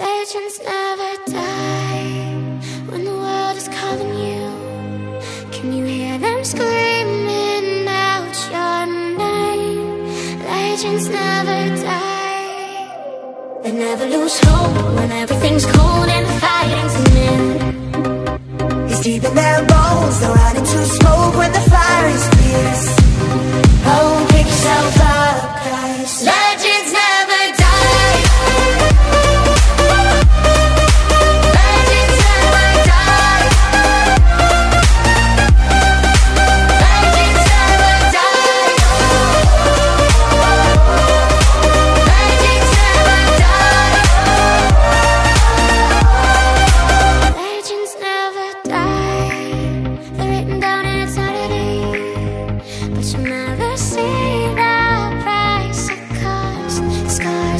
Legends never die. When the world is calling you, can you hear them screaming out your name? Legends never die. They never lose hope when everything's cold and the fighting's near. It's deep in their bones, they're running to smoke when the fire is fierce. Oh, pick yourself up, guys. Legends never die.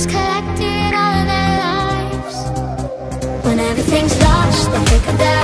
Collected all of their lives. When everything's lost, they'll pick up their